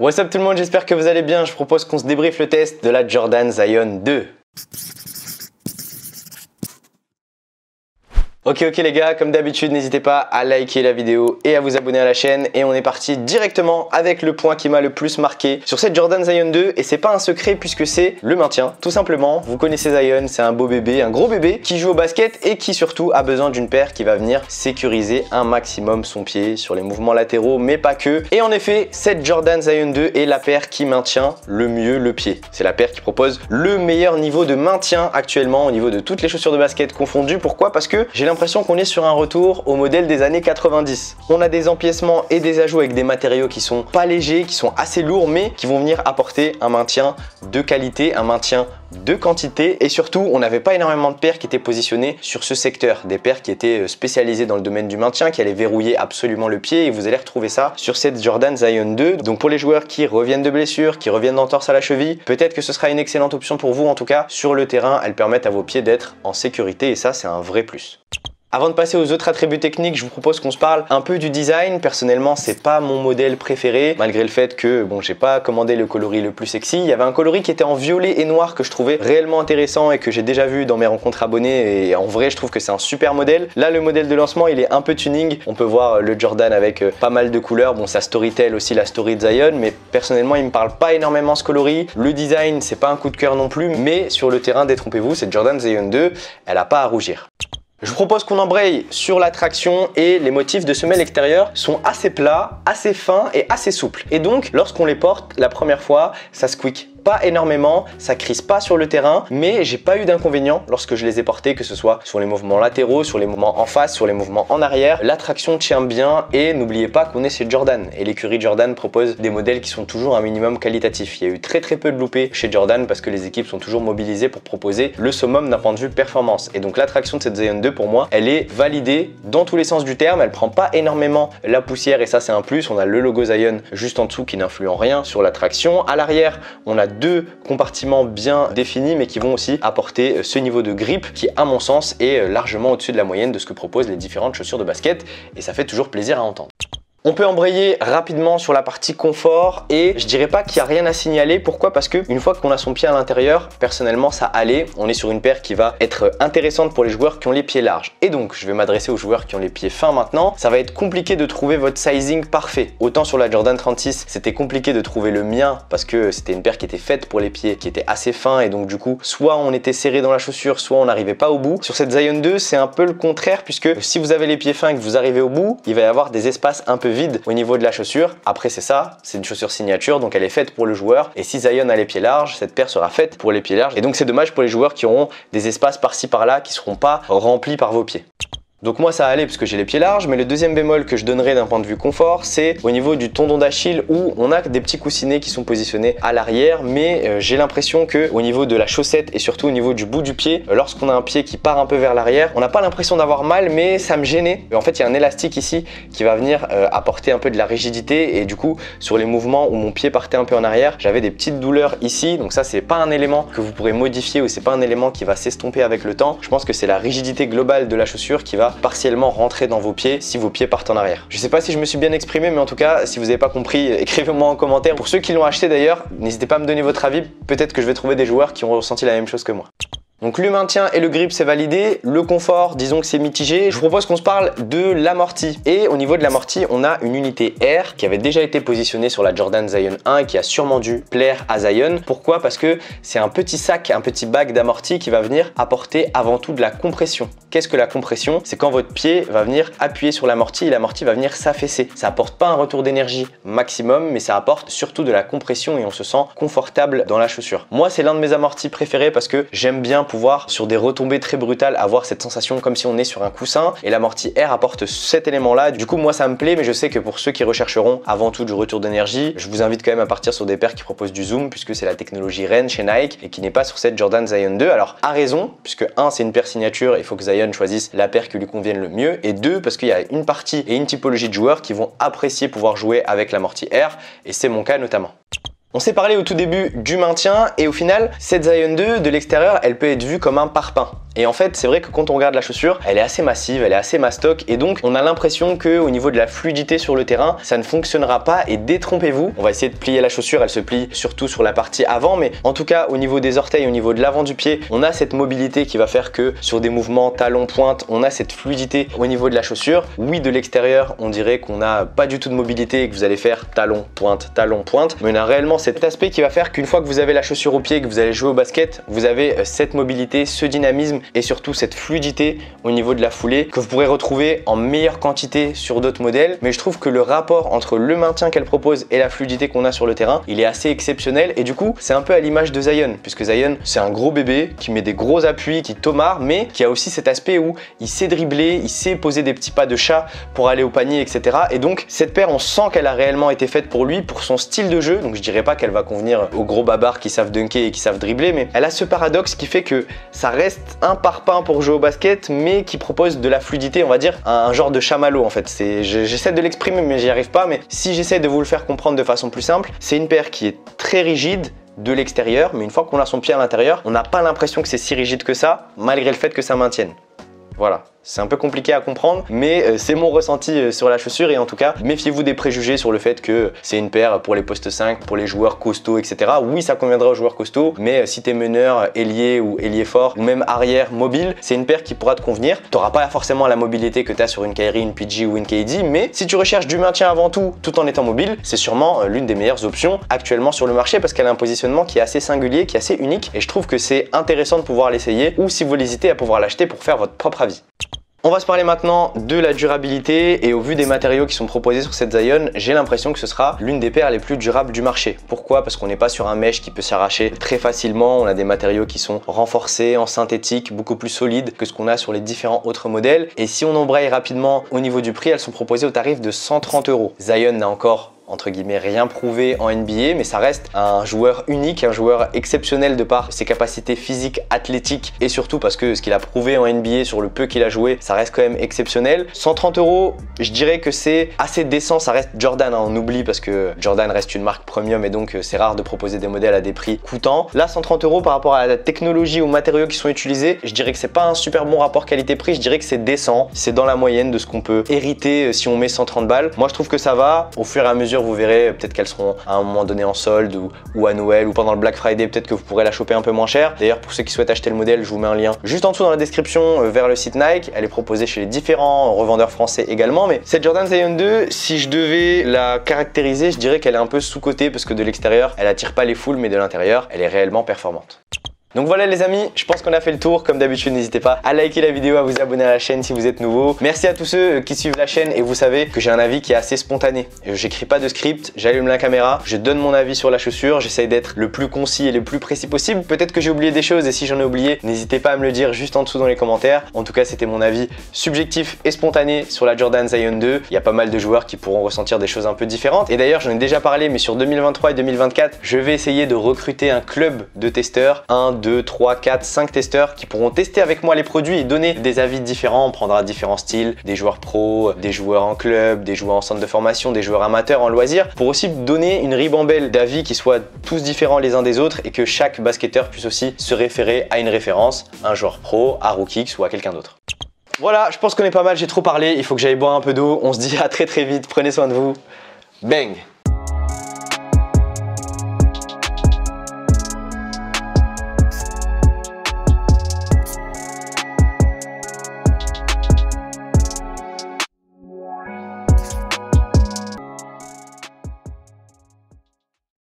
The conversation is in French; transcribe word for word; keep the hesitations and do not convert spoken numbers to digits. What's up tout le monde, j'espère que vous allez bien. Je propose qu'on se débriefe le test de la Jordan Zion deux. Ok ok les gars, comme d'habitude n'hésitez pas à liker la vidéo et à vous abonner à la chaîne, et on est parti directement avec le point qui m'a le plus marqué sur cette Jordan Zion deux, et c'est pas un secret puisque c'est le maintien tout simplement. Vous connaissez Zion, c'est un beau bébé, un gros bébé qui joue au basket et qui surtout a besoin d'une paire qui va venir sécuriser un maximum son pied sur les mouvements latéraux mais pas que. Et en effet cette Jordan Zion deux est la paire qui maintient le mieux le pied, c'est la paire qui propose le meilleur niveau de maintien actuellement au niveau de toutes les chaussures de basket confondues. Pourquoi? Parce que j'ai l'impression qu'on est sur un retour au modèle des années quatre-vingt-dix. On a des empiècements et des ajouts avec des matériaux qui sont pas légers, qui sont assez lourds, mais qui vont venir apporter un maintien de qualité, un maintien de quantité. Et surtout on n'avait pas énormément de paires qui étaient positionnées sur ce secteur, des paires qui étaient spécialisées dans le domaine du maintien, qui allaient verrouiller absolument le pied, et vous allez retrouver ça sur cette Jordan Zion deux. Donc pour les joueurs qui reviennent de blessure, qui reviennent d'entorse à la cheville, peut-être que ce sera une excellente option pour vous. En tout cas sur le terrain elles permettent à vos pieds d'être en sécurité, et ça c'est un vrai plus. Avant de passer aux autres attributs techniques, je vous propose qu'on se parle un peu du design. Personnellement, c'est pas mon modèle préféré, malgré le fait que bon, j'ai pas commandé le coloris le plus sexy. Il y avait un coloris qui était en violet et noir que je trouvais réellement intéressant et que j'ai déjà vu dans mes rencontres abonnés, et en vrai, je trouve que c'est un super modèle. Là, le modèle de lancement, il est un peu tuning. On peut voir le Jordan avec pas mal de couleurs. Bon, ça storytell aussi la story de Zion, mais personnellement, il me parle pas énormément ce coloris. Le design, c'est pas un coup de cœur non plus, mais sur le terrain, détrompez-vous, cette Jordan Zion deux, elle a pas à rougir. Je vous propose qu'on embraye sur la traction, et les motifs de semelle extérieure sont assez plats, assez fins et assez souples. Et donc, lorsqu'on les porte la première fois, ça squeak pas énormément, ça crise pas sur le terrain, mais j'ai pas eu d'inconvénient lorsque je les ai portés, que ce soit sur les mouvements latéraux, sur les mouvements en face, sur les mouvements en arrière. La traction tient bien, et n'oubliez pas qu'on est chez Jordan, et l'écurie Jordan propose des modèles qui sont toujours un minimum qualitatif. Il y a eu très très peu de loupés chez Jordan parce que les équipes sont toujours mobilisées pour proposer le summum d'un point de vue performance. Et donc la traction de cette Zion deux, pour moi elle est validée dans tous les sens du terme, elle prend pas énormément la poussière, et ça c'est un plus. On a le logo Zion juste en dessous qui n'influe en rien sur la traction. À l'arrière on a deux compartiments bien définis, mais qui vont aussi apporter ce niveau de grip qui, à mon sens, est largement au-dessus de la moyenne de ce que proposent les différentes chaussures de basket, et ça fait toujours plaisir à entendre. On peut embrayer rapidement sur la partie confort, et je dirais pas qu'il y a rien à signaler. Pourquoi? Parce que une fois qu'on a son pied à l'intérieur, personnellement ça allait. On est sur une paire qui va être intéressante pour les joueurs qui ont les pieds larges, et donc je vais m'adresser aux joueurs qui ont les pieds fins maintenant. Ça va être compliqué de trouver votre sizing parfait. Autant sur la Jordan trente-six c'était compliqué de trouver le mien parce que c'était une paire qui était faite pour les pieds, qui était assez fin, et donc du coup soit on était serré dans la chaussure, soit on n'arrivait pas au bout. Sur cette Zion deux c'est un peu le contraire, puisque si vous avez les pieds fins et que vous arrivez au bout, il va y avoir des espaces un peu vide au niveau de la chaussure. Après c'est ça, c'est une chaussure signature, donc elle est faite pour le joueur, et si Zion a les pieds larges, cette paire sera faite pour les pieds larges, et donc c'est dommage pour les joueurs qui auront des espaces par-ci par-là qui seront pas remplis par vos pieds. Donc moi ça allait parce que j'ai les pieds larges, mais le deuxième bémol que je donnerai d'un point de vue confort, c'est au niveau du tendon d'Achille, où on a des petits coussinets qui sont positionnés à l'arrière, mais euh, j'ai l'impression que au niveau de la chaussette et surtout au niveau du bout du pied, euh, lorsqu'on a un pied qui part un peu vers l'arrière, on n'a pas l'impression d'avoir mal, mais ça me gênait. En fait il y a un élastique ici qui va venir euh, apporter un peu de la rigidité, et du coup sur les mouvements où mon pied partait un peu en arrière, j'avais des petites douleurs ici. Donc ça c'est pas un élément que vous pourrez modifier, ou c'est pas un élément qui va s'estomper avec le temps. Je pense que c'est la rigidité globale de la chaussure qui va partiellement rentrer dans vos pieds si vos pieds partent en arrière. Je sais pas si je me suis bien exprimé, mais en tout cas si vous n'avez pas compris, écrivez-moi en commentaire. Pour ceux qui l'ont acheté d'ailleurs, n'hésitez pas à me donner votre avis, peut-être que je vais trouver des joueurs qui ont ressenti la même chose que moi. Donc le maintien et le grip c'est validé, le confort disons que c'est mitigé. Je vous propose qu'on se parle de l'amorti, et au niveau de l'amorti on a une unité R qui avait déjà été positionnée sur la Jordan Zion un et qui a sûrement dû plaire à Zion. Pourquoi? Parce que c'est un petit sac, un petit bac d'amorti qui va venir apporter avant tout de la compression. Qu'est-ce que la compression? C'est quand votre pied va venir appuyer sur l'amorti et l'amorti va venir s'affaisser. Ça apporte pas un retour d'énergie maximum, mais ça apporte surtout de la compression, et on se sent confortable dans la chaussure. Moi c'est l'un de mes amortis préférés parce que j'aime bien pouvoir sur des retombées très brutales avoir cette sensation comme si on est sur un coussin, et l'amorti R apporte cet élément là. Du coup moi ça me plaît, mais je sais que pour ceux qui rechercheront avant tout du retour d'énergie, je vous invite quand même à partir sur des paires qui proposent du zoom, puisque c'est la technologie reine chez Nike et qui n'est pas sur cette Jordan Zion deux. Alors à raison, puisque un c'est une paire signature, il faut que Zion choisisse la paire qui lui convienne le mieux, et deux parce qu'il y a une partie et une typologie de joueurs qui vont apprécier pouvoir jouer avec l'amorti R, et c'est mon cas notamment. On s'est parlé au tout début du maintien, et au final, cette Zion deux de l'extérieur, elle peut être vue comme un parpaing. Et en fait, c'est vrai que quand on regarde la chaussure, elle est assez massive, elle est assez mastoc, et donc on a l'impression que au niveau de la fluidité sur le terrain, ça ne fonctionnera pas. Et détrompez-vous, on va essayer de plier la chaussure, elle se plie surtout sur la partie avant, mais en tout cas au niveau des orteils, au niveau de l'avant du pied, on a cette mobilité qui va faire que sur des mouvements talons pointe, on a cette fluidité au niveau de la chaussure. Oui, de l'extérieur, on dirait qu'on n'a pas du tout de mobilité et que vous allez faire talon pointe, talon pointe, mais on a réellement cet aspect qui va faire qu'une fois que vous avez la chaussure au pied, que vous allez jouer au basket, vous avez cette mobilité, ce dynamisme et surtout cette fluidité au niveau de la foulée que vous pourrez retrouver en meilleure quantité sur d'autres modèles. Mais je trouve que le rapport entre le maintien qu'elle propose et la fluidité qu'on a sur le terrain, il est assez exceptionnel, et du coup c'est un peu à l'image de Zion, puisque Zion c'est un gros bébé qui met des gros appuis, qui tomarre, mais qui a aussi cet aspect où il sait dribbler, il sait poser des petits pas de chat pour aller au panier, etc. Et donc cette paire, on sent qu'elle a réellement été faite pour lui, pour son style de jeu. Donc je dirais pas qu'elle va convenir aux gros babards qui savent dunker et qui savent dribbler, mais elle a ce paradoxe qui fait que ça reste un par pain pour jouer au basket, mais qui propose de la fluidité, on va dire un, un genre de chamallow. En fait, c'est, j'essaie de l'exprimer mais j'y arrive pas, mais si j'essaie de vous le faire comprendre de façon plus simple, c'est une paire qui est très rigide de l'extérieur, mais une fois qu'on a son pied à l'intérieur, on n'a pas l'impression que c'est si rigide que ça, malgré le fait que ça maintienne. Voilà, c'est un peu compliqué à comprendre, mais c'est mon ressenti sur la chaussure. Et en tout cas, méfiez-vous des préjugés sur le fait que c'est une paire pour les postes cinq, pour les joueurs costauds, et cetera. Oui, ça conviendra aux joueurs costauds, mais si t'es meneur, ailier ou ailier fort, ou même arrière mobile, c'est une paire qui pourra te convenir. T'auras pas forcément la mobilité que t'as sur une Kyrie, une P G ou une K D, mais si tu recherches du maintien avant tout, tout en étant mobile, c'est sûrement l'une des meilleures options actuellement sur le marché, parce qu'elle a un positionnement qui est assez singulier, qui est assez unique, et je trouve que c'est intéressant de pouvoir l'essayer, ou si vous l'hésitez, à pouvoir l'acheter pour faire votre propre avis. On va se parler maintenant de la durabilité, et au vu des matériaux qui sont proposés sur cette Zion, j'ai l'impression que ce sera l'une des paires les plus durables du marché. Pourquoi? Parce qu'on n'est pas sur un mesh qui peut s'arracher très facilement, on a des matériaux qui sont renforcés en synthétique, beaucoup plus solides que ce qu'on a sur les différents autres modèles. Et si on embraye rapidement au niveau du prix, elles sont proposées au tarif de cent trente euros. Zion n'a encore entre guillemets rien prouvé en N B A, mais ça reste un joueur unique, un joueur exceptionnel de par ses capacités physiques, athlétiques, et surtout parce que ce qu'il a prouvé en N B A sur le peu qu'il a joué, ça reste quand même exceptionnel. cent trente euros, je dirais que c'est assez décent, ça reste Jordan, hein, on oublie parce que Jordan reste une marque premium et donc c'est rare de proposer des modèles à des prix coûtants. Là, cent trente euros par rapport à la technologie, aux matériaux qui sont utilisés, je dirais que c'est pas un super bon rapport qualité-prix, je dirais que c'est décent, c'est dans la moyenne de ce qu'on peut hériter si on met cent trente balles. Moi, je trouve que ça va. Au fur et à mesure, vous verrez peut-être qu'elles seront à un moment donné en solde ou, ou à Noël ou pendant le Black Friday, peut-être que vous pourrez la choper un peu moins cher. D'ailleurs, pour ceux qui souhaitent acheter le modèle, je vous mets un lien juste en dessous dans la description vers le site Nike. Elle est proposée chez les différents revendeurs français également. Mais cette Jordan Zion deux, si je devais la caractériser, je dirais qu'elle est un peu sous-cotée, parce que de l'extérieur, elle attire pas les foules, mais de l'intérieur, elle est réellement performante. Donc voilà les amis, je pense qu'on a fait le tour. Comme d'habitude, n'hésitez pas à liker la vidéo, à vous abonner à la chaîne si vous êtes nouveau. Merci à tous ceux qui suivent la chaîne, et vous savez que j'ai un avis qui est assez spontané. J'écris pas de script, j'allume la caméra, je donne mon avis sur la chaussure, j'essaye d'être le plus concis et le plus précis possible. Peut-être que j'ai oublié des choses, et si j'en ai oublié, n'hésitez pas à me le dire juste en dessous dans les commentaires. En tout cas, c'était mon avis subjectif et spontané sur la Jordan Zion deux. Il y a pas mal de joueurs qui pourront ressentir des choses un peu différentes. Et d'ailleurs, j'en ai déjà parlé, mais sur deux mille vingt-trois et deux mille vingt-quatre, je vais essayer de recruter un club de testeurs, un deux, trois, quatre, cinq testeurs qui pourront tester avec moi les produits et donner des avis différents. On prendra différents styles, des joueurs pros, des joueurs en club, des joueurs en centre de formation, des joueurs amateurs en loisirs, pour aussi donner une ribambelle d'avis qui soient tous différents les uns des autres, et que chaque basketteur puisse aussi se référer à une référence, un joueur pro, à Rookiex ou à quelqu'un d'autre. Voilà, je pense qu'on est pas mal, j'ai trop parlé, il faut que j'aille boire un peu d'eau. On se dit à très très vite, prenez soin de vous. Bang!